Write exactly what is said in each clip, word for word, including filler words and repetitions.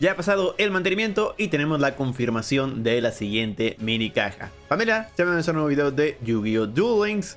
Ya ha pasado el mantenimiento y tenemos la confirmación de la siguiente mini caja. Familia, ya me ves un nuevo video de Yu-Gi-Oh! Duel Links.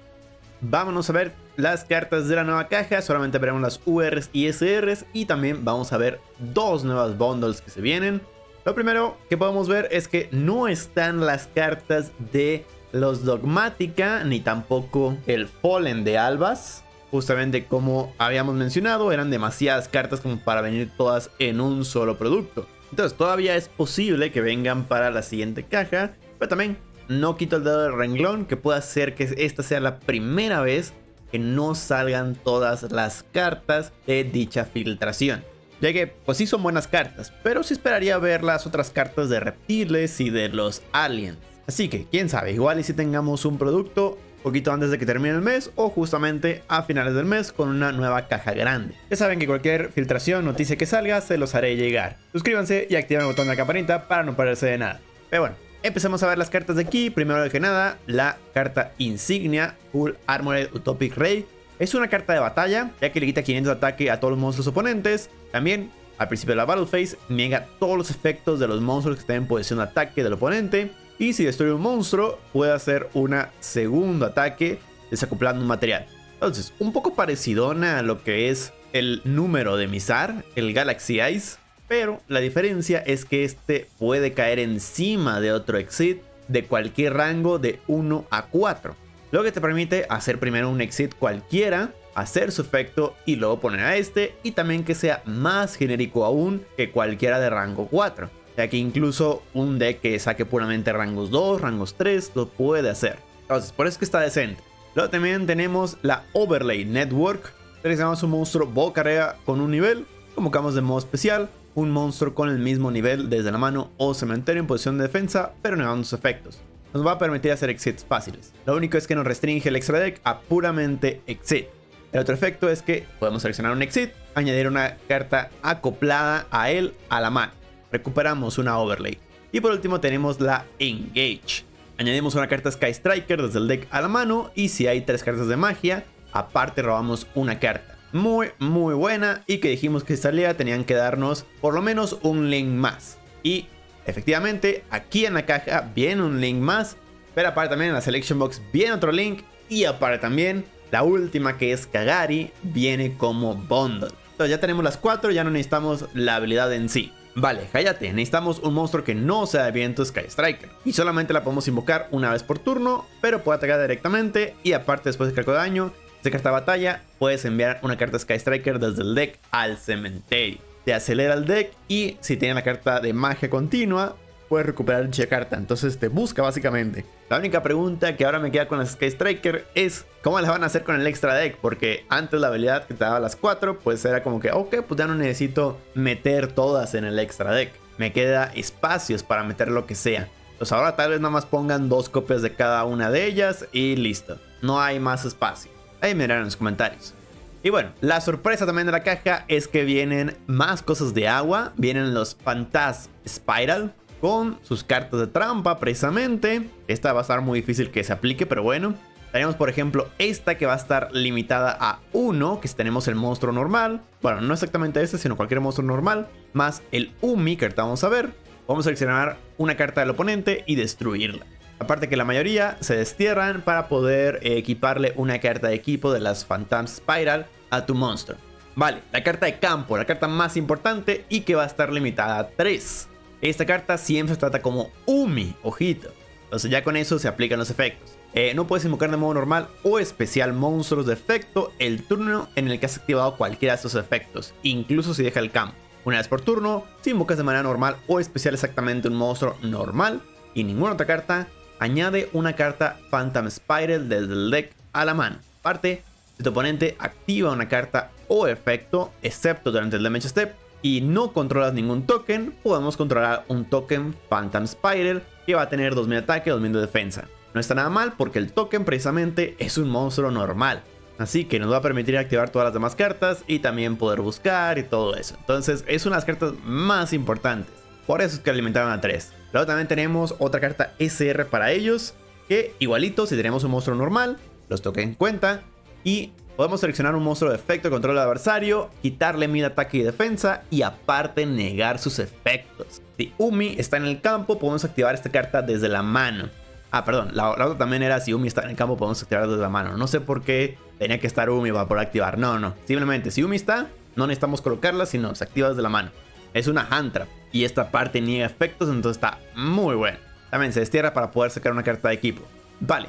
Vámonos a ver las cartas de la nueva caja. Solamente veremos las U Rs y S Rs. Y también vamos a ver dos nuevas bundles que se vienen. Lo primero que podemos ver es que no están las cartas de los Dogmática, ni tampoco el Fallen de Albas. Justamente como habíamos mencionado, eran demasiadas cartas como para venir todas en un solo producto. Entonces todavía es posible que vengan para la siguiente caja. Pero también no quito el dedo del renglón, que pueda ser que esta sea la primera vez que no salgan todas las cartas de dicha filtración. Ya que, pues sí son buenas cartas, pero sí esperaría ver las otras cartas de reptiles y de los aliens. Así que, quién sabe, igual y si tengamos un producto poquito antes de que termine el mes o justamente a finales del mes con una nueva caja grande. Ya saben que cualquier filtración, noticia que salga, se los haré llegar. Suscríbanse y activen el botón de la campanita para no perderse de nada. Pero bueno, empezamos a ver las cartas de aquí. Primero que nada, la carta insignia, Full Armored Utopic Ray. Es una carta de batalla, ya que le quita quinientos de ataque a todos los monstruos oponentes. También, al principio de la Battle Phase, niega todos los efectos de los monstruos que estén en posición de ataque del oponente. Y si destruye un monstruo, puede hacer una segundo ataque desacoplando un material. Entonces, un poco parecidona a lo que es el número de Mizar, el Galaxy Eyes. Pero la diferencia es que este puede caer encima de otro Exit de cualquier rango de uno a cuatro. Lo que te permite hacer primero un Exit cualquiera, hacer su efecto y luego poner a este. Y también que sea más genérico aún que cualquiera de rango cuatro. Ya que incluso un deck que saque puramente rangos dos, rangos tres, lo puede hacer. Entonces, por eso es que está decente. Luego también tenemos la Overlay Network. Seleccionamos un monstruo boca arriba con un nivel. Convocamos de modo especial un monstruo con el mismo nivel desde la mano o cementerio en posición de defensa, pero negando sus efectos. Nos va a permitir hacer exits fáciles. Lo único es que nos restringe el extra deck a puramente exit. El otro efecto es que podemos seleccionar un exit, añadir una carta acoplada a él a la mano. Recuperamos una overlay. Y por último tenemos la Engage. Añadimos una carta Sky Striker desde el deck a la mano. Y si hay tres cartas de magia, aparte robamos una carta. Muy, muy buena. Y que dijimos que si salía tenían que darnos por lo menos un link más. Y efectivamente aquí en la caja viene un link más. Pero aparte también en la Selection Box viene otro link. Y aparte también la última, que es Kagari, viene como bundle. Entonces ya tenemos las cuatro, ya no necesitamos la habilidad en sí. Vale, cállate, necesitamos un monstruo que no sea de viento Sky Striker. Y solamente la podemos invocar una vez por turno, pero puede atacar directamente. Y aparte, después de cargo de daño, de carta de batalla, puedes enviar una carta Sky Striker desde el deck al cementerio. Te acelera el deck y si tiene la carta de magia continua, puedes recuperar dicha carta. Entonces te busca básicamente. La única pregunta que ahora me queda con las Sky Striker es ¿cómo las van a hacer con el extra deck? Porque antes la habilidad que te daba las cuatro, pues era como que ok, pues ya no necesito meter todas en el extra deck, me queda espacios para meter lo que sea. Pues ahora tal vez nada más pongan dos copias de cada una de ellas y listo, no hay más espacio. Ahí me dirán en los comentarios. Y bueno, la sorpresa también de la caja es que vienen más cosas de agua. Vienen los Phantasm Spiral con sus cartas de trampa, precisamente. Esta va a estar muy difícil que se aplique, pero bueno. Tenemos, por ejemplo, esta que va a estar limitada a uno, que si tenemos el monstruo normal. Bueno, no exactamente este, sino cualquier monstruo normal. Más el Umi, que ahorita vamos a ver. Vamos a seleccionar una carta del oponente y destruirla. Aparte que la mayoría se destierran para poder equiparle una carta de equipo de las Phantasm Spiral a tu monstruo. Vale, la carta de campo, la carta más importante y que va a estar limitada a tres. Esta carta siempre se trata como Umi, ojito. Entonces ya con eso se aplican los efectos. Eh, no puedes invocar de modo normal o especial monstruos de efecto el turno en el que has activado cualquiera de estos efectos, incluso si deja el campo. Una vez por turno, si invocas de manera normal o especial exactamente un monstruo normal y ninguna otra carta, añade una carta Phantasm Spiral desde el deck a la mano. Aparte, si tu oponente activa una carta o efecto, excepto durante el damage step, y no controlas ningún token, podemos controlar un token Phantasm Spiral que va a tener dos mil de ataque, dos mil de defensa. No está nada mal porque el token precisamente es un monstruo normal. Así que nos va a permitir activar todas las demás cartas y también poder buscar y todo eso. Entonces es una de las cartas más importantes. Por eso es que alimentaron a tres. Luego también tenemos otra carta S R para ellos, que igualito si tenemos un monstruo normal, los tokens cuenta. Y Podemos seleccionar un monstruo de efecto que controla al adversario, quitarle mid, ataque y defensa, y aparte negar sus efectos. Si Umi está en el campo, podemos activar esta carta desde la mano. Ah, perdón, la, la otra también era si Umi está en el campo, podemos activar desde la mano. No sé por qué tenía que estar Umi para poder activar. No, no, simplemente si Umi está, no necesitamos colocarla, sino se activa desde la mano. Es una hand trap, y esta parte niega efectos, entonces está muy buena. También se destierra para poder sacar una carta de equipo. Vale,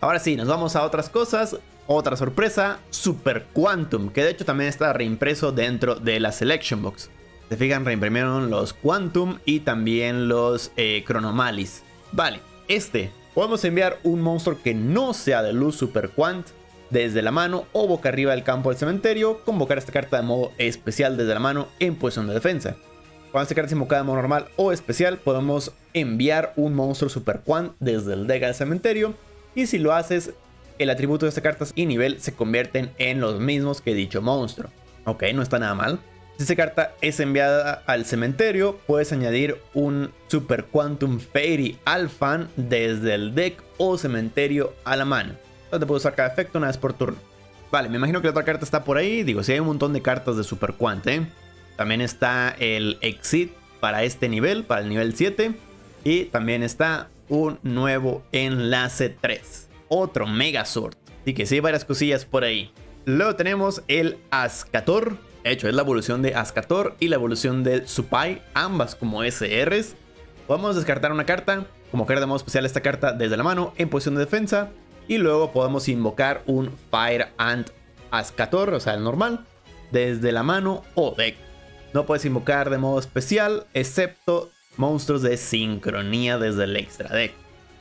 ahora sí, nos vamos a otras cosas. Otra sorpresa, Super Quantum, que de hecho también está reimpreso dentro de la Selection Box. Se fijan, reimprimieron los Quantum y también los eh, Chronomalis. Vale, este, podemos enviar un monstruo que no sea de luz Super Quant desde la mano o boca arriba del campo del cementerio, convocar esta carta de modo especial desde la mano en posición de defensa. Cuando esta carta es invocada de modo normal o especial, podemos enviar un monstruo Super Quant desde el deck del cementerio, y si lo haces, el atributo de estas cartas y nivel se convierten en los mismos que dicho monstruo. Ok, no está nada mal. Si esta carta es enviada al cementerio, puedes añadir un Super Quantum Fairy al fan desde el deck o cementerio a la mano. Entonces te puedo usar cada efecto una vez por turno. Vale, me imagino que la otra carta está por ahí. Digo, sí hay un montón de cartas de Super Quant, ¿eh? También está el Exit para este nivel, para el nivel siete. Y también está un nuevo enlace tres. Otro Megazord. Así que sí, varias cosillas por ahí. Luego tenemos el Ascator. De hecho, es la evolución de Ascator y la evolución del Supai, ambas como S Rs. Podemos descartar una carta, como carta de modo especial esta carta desde la mano en posición de defensa. Y luego podemos invocar un Fire Ant Ascator, o sea, el normal, desde la mano o deck. No puedes invocar de modo especial, excepto monstruos de sincronía desde el extra deck.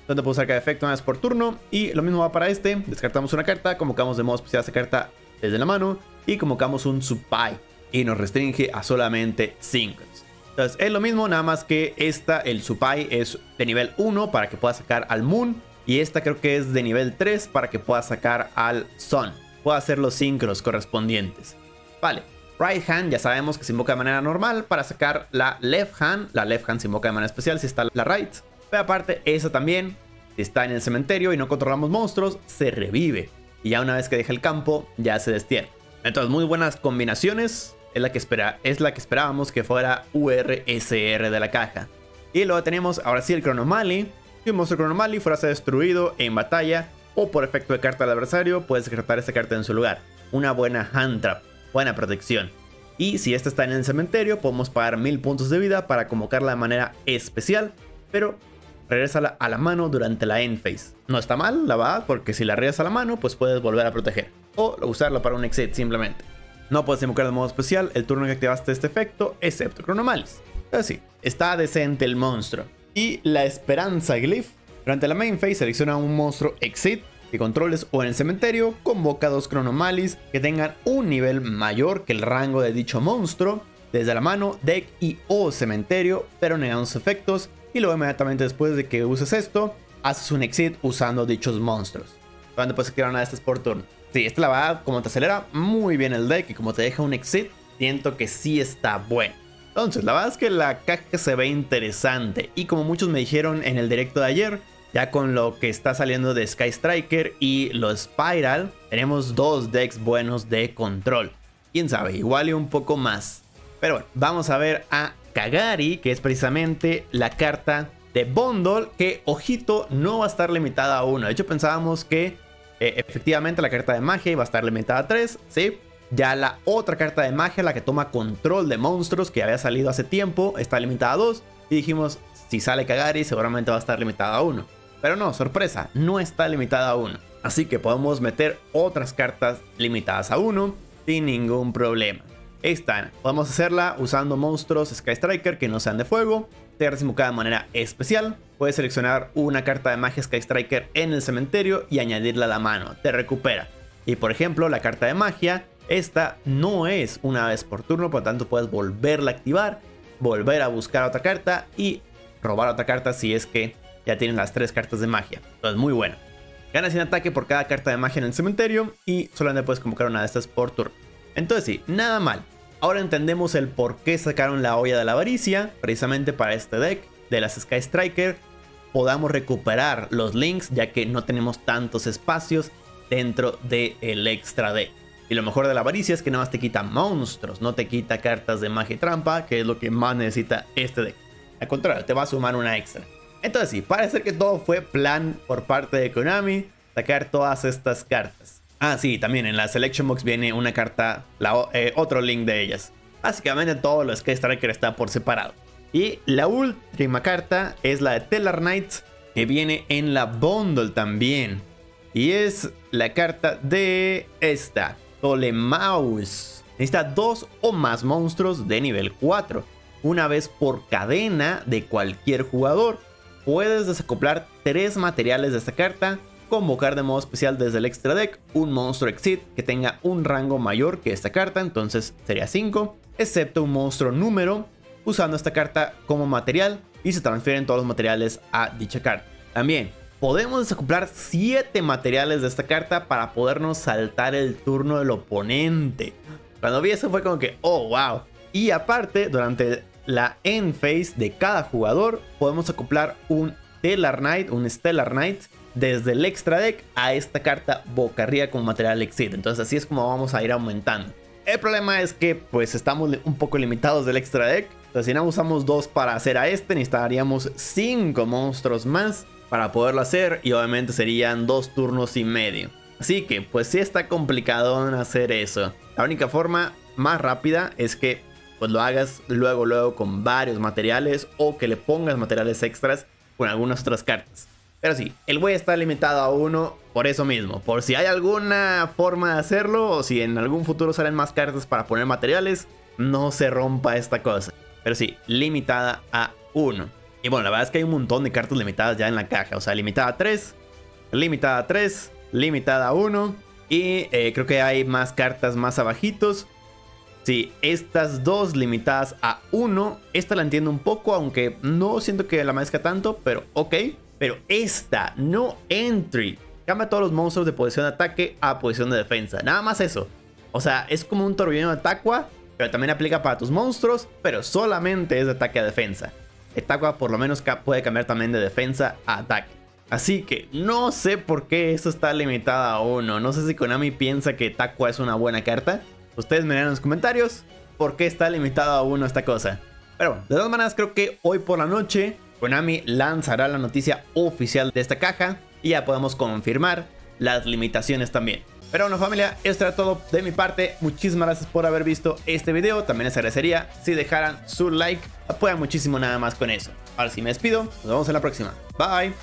Donde puedo usar cada efecto una vez por turno. Y lo mismo va para este. Descartamos una carta. Convocamos de modo especial esta carta desde la mano. Y convocamos un Supai. Y nos restringe a solamente Synchros. Entonces es lo mismo. Nada más que esta, el Supai, es de nivel uno. Para que pueda sacar al Moon. Y esta creo que es de nivel tres. Para que pueda sacar al Sun. Puedo hacer los Synchros correspondientes. Vale. Right Hand ya sabemos que se invoca de manera normal. Para sacar la Left Hand. La Left Hand se invoca de manera especial si está la Right. Pero aparte, esa también, si está en el cementerio y no controlamos monstruos, se revive. Y ya una vez que deja el campo, ya se destierra. Entonces, muy buenas combinaciones. Es la que, espera, es la que esperábamos que fuera U R S R de la caja. Y luego tenemos, ahora sí, el Chronomali. Si un monstruo Chronomali fuera a ser destruido en batalla o por efecto de carta del adversario, puedes descartar esta carta en su lugar. Una buena hand trap, buena protección. Y si esta está en el cementerio, podemos pagar mil puntos de vida para convocarla de manera especial, pero regrésala a la mano durante la end phase. No está mal, la verdad, porque si la regresas a la mano, pues puedes volver a proteger. O usarla para un exit simplemente. No puedes invocar de modo especial el turno que activaste este efecto, excepto Chronomalis. Así, está decente el monstruo. Y la Esperanza Glyph. Durante la main phase selecciona un monstruo exit que controles o en el cementerio. Convoca dos Chronomalis que tengan un nivel mayor que el rango de dicho monstruo. Desde la mano, deck y o cementerio, pero negando sus efectos. Y luego inmediatamente después de que uses esto, haces un exit usando dichos monstruos. Cuando puedes activar una de estas por turno. Sí, esta la verdad, como te acelera muy bien el deck y como te deja un exit, siento que sí está bueno. Entonces, la verdad es que la caja se ve interesante. Y como muchos me dijeron en el directo de ayer, ya con lo que está saliendo de Sky Striker y los Spiral, tenemos dos decks buenos de control. Quién sabe, igual y un poco más. Pero bueno, vamos a ver a Kagari, que es precisamente la carta de Bundle, que, ojito, no va a estar limitada a uno. De hecho, pensábamos que eh, efectivamente la carta de magia iba a estar limitada a tres, ¿sí? Ya la otra carta de magia, la que toma control de monstruos, que había salido hace tiempo, está limitada a dos. Y dijimos, si sale Kagari, seguramente va a estar limitada a uno. Pero no, sorpresa, no está limitada a uno. Así que podemos meter otras cartas limitadas a uno sin ningún problema. Esta, podemos hacerla usando monstruos Sky Striker que no sean de fuego. Te resimuca de manera especial. Puedes seleccionar una carta de magia Sky Striker en el cementerio y añadirla a la mano. Te recupera. Y por ejemplo, la carta de magia, esta no es una vez por turno, por lo tanto puedes volverla a activar, volver a buscar otra carta y robar otra carta si es que ya tienes las tres cartas de magia. Entonces, muy buena. Ganas un ataque por cada carta de magia en el cementerio y solamente puedes convocar una de estas por turno. Entonces sí, nada mal. Ahora entendemos el por qué sacaron la olla de la avaricia. Precisamente para este deck de las Sky Striker podamos recuperar los links, ya que no tenemos tantos espacios dentro del extra deck. Y lo mejor de la avaricia es que nada más te quita monstruos, no te quita cartas de magia y trampa, que es lo que más necesita este deck. Al contrario, te va a sumar una extra. Entonces sí, parece que todo fue plan por parte de Konami, sacar todas estas cartas. Ah sí, también en la Selection Box viene una carta, la, eh, otro link de ellas. Básicamente todo lo Sky Striker está por separado. Y la última carta es la de Stellar Knight, que viene en la bundle también. Y es la carta de esta, Ptolemaeus. Necesita dos o más monstruos de nivel cuatro. Una vez por cadena de cualquier jugador. Puedes desacoplar tres materiales de esta carta, convocar de modo especial desde el extra deck un monstruo exit que tenga un rango mayor que esta carta, entonces sería cinco, excepto un monstruo número, usando esta carta como material, y se transfieren todos los materiales a dicha carta. También podemos desacoplar siete materiales de esta carta para podernos saltar el turno del oponente. Cuando vi eso fue como que, oh wow. Y aparte, durante la end phase de cada jugador, podemos acoplar un Stellar Knight, un Stellar Knight desde el extra deck a esta carta boca arriba como material exit. Entonces así es como vamos a ir aumentando. El problema es que pues estamos un poco limitados del extra deck. Entonces si no usamos dos para hacer a este, necesitaríamos cinco monstruos más para poderlo hacer, y obviamente serían dos turnos y medio. Así que pues sí está complicado en hacer eso. La única forma más rápida es que pues lo hagas luego luego con varios materiales, o que le pongas materiales extras con algunas otras cartas. Pero sí, el güey está limitado a uno por eso mismo. Por si hay alguna forma de hacerlo, o si en algún futuro salen más cartas para poner materiales, no se rompa esta cosa. Pero sí, limitada a uno. Y bueno, la verdad es que hay un montón de cartas limitadas ya en la caja. O sea, limitada a tres, limitada a tres, limitada a uno. Y eh, creo que hay más cartas más abajitos. Sí, estas dos limitadas a uno. Esta la entiendo un poco, aunque no siento que la merezca tanto, pero ok. Pero esta, no entry, cambia todos los monstruos de posición de ataque a posición de defensa. Nada más eso. O sea, es como un torbellino de Taqua, pero también aplica para tus monstruos, pero solamente es de ataque a defensa. El Taqua por lo menos puede cambiar también de defensa a ataque. Así que no sé por qué esto está limitado a uno. No sé si Konami piensa que Taqua es una buena carta. Ustedes me dirán en los comentarios por qué está limitado a uno esta cosa. Pero bueno, de todas maneras creo que hoy por la noche Konami lanzará la noticia oficial de esta caja y ya podemos confirmar las limitaciones también. Pero bueno familia, esto era todo de mi parte. Muchísimas gracias por haber visto este video. También les agradecería si dejaran su like. Apoyan muchísimo nada más con eso. Ahora sí me despido. Nos vemos en la próxima. Bye.